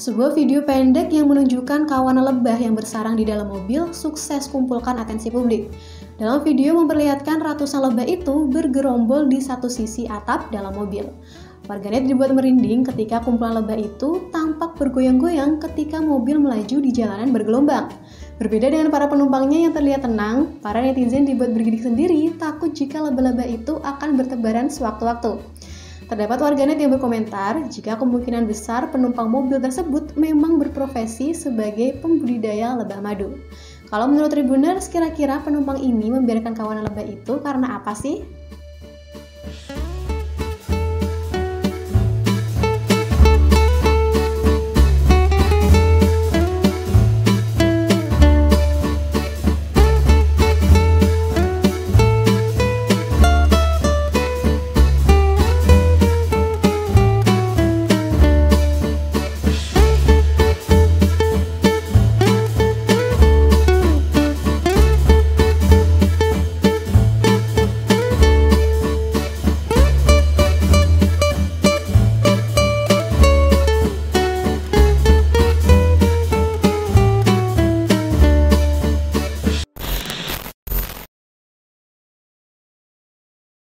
Sebuah video pendek yang menunjukkan kawanan lebah yang bersarang di dalam mobil sukses kumpulkan atensi publik. Dalam video memperlihatkan ratusan lebah itu bergerombol di satu sisi atap dalam mobil. Warganet dibuat merinding ketika kumpulan lebah itu tampak bergoyang-goyang ketika mobil melaju di jalanan bergelombang. Berbeda dengan para penumpangnya yang terlihat tenang, para netizen dibuat bergidik sendiri takut jika lebah-lebah itu akan bertebaran sewaktu-waktu. Terdapat warganet yang berkomentar jika kemungkinan besar penumpang mobil tersebut memang berprofesi sebagai pembudidaya lebah madu. Kalau menurut Tribuners, kira-kira penumpang ini membiarkan kawanan lebah itu karena apa sih?